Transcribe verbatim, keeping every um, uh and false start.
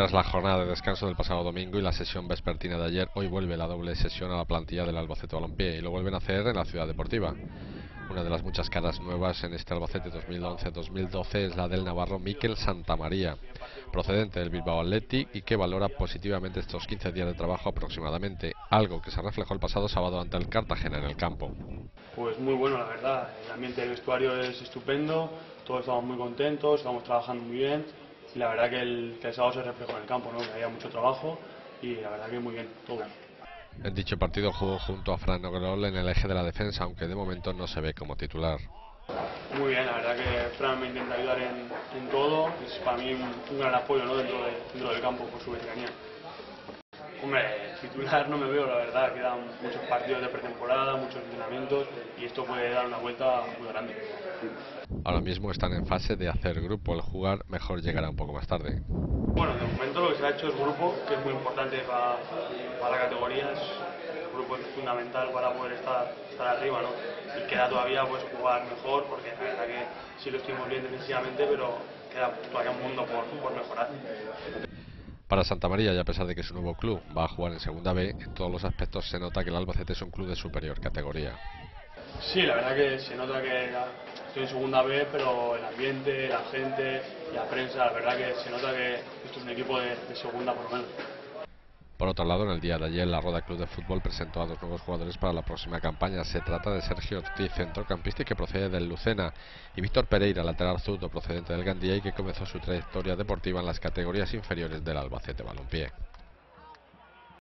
Tras la jornada de descanso del pasado domingo y la sesión vespertina de ayer, hoy vuelve la doble sesión a la plantilla del Albacete Balompié y lo vuelven a hacer en la ciudad deportiva. Una de las muchas caras nuevas en este Albacete dos mil once dos mil doce es la del navarro Mikel Santa María, procedente del Bilbao Athletic y que valora positivamente estos quince días de trabajo aproximadamente, algo que se reflejó el pasado sábado ante el Cartagena en el campo. Pues muy bueno, la verdad, el ambiente del vestuario es estupendo, todos estamos muy contentos, estamos trabajando muy bien y la verdad que el, que el sábado se reflejó en el campo, ¿no? Que había mucho trabajo y la verdad que muy bien, todo bien. En dicho partido jugó junto a Fran O'Grol en el eje de la defensa, aunque de momento no se ve como titular. Muy bien, la verdad que Fran me intenta ayudar en, en todo, es para mí un, un gran apoyo, ¿no? dentro, de, dentro del campo por su veteranía. Hombre, titular no me veo, la verdad, quedan muchos partidos de pretemporada, muchos entrenamientos y esto puede dar una vuelta muy grande. Ahora mismo están en fase de hacer grupo, el jugar mejor llegará un poco más tarde. Bueno, de momento lo que se ha hecho es grupo, que es muy importante para, para la categoría, el grupo es fundamental para poder estar, estar arriba, ¿no? Y queda todavía pues jugar mejor, porque la verdad que sí lo estuvimos bien defensivamente, pero queda todavía un mundo por, por mejorar. Para Santa María, y a pesar de que su nuevo club va a jugar en segunda B, en todos los aspectos se nota que el Albacete es un club de superior categoría. Sí, la verdad que se nota que estoy en segunda B, pero el ambiente, la gente, la prensa, la verdad que se nota que esto es un equipo de, de segunda por lo menos. Por otro lado, en el día de ayer, la Roda Club de Fútbol presentó a dos nuevos jugadores para la próxima campaña. Se trata de Sergio Ortiz, centrocampista y que procede del Lucena, y Víctor Pereira, lateral zurdo procedente del Gandía y que comenzó su trayectoria deportiva en las categorías inferiores del Albacete Balompié.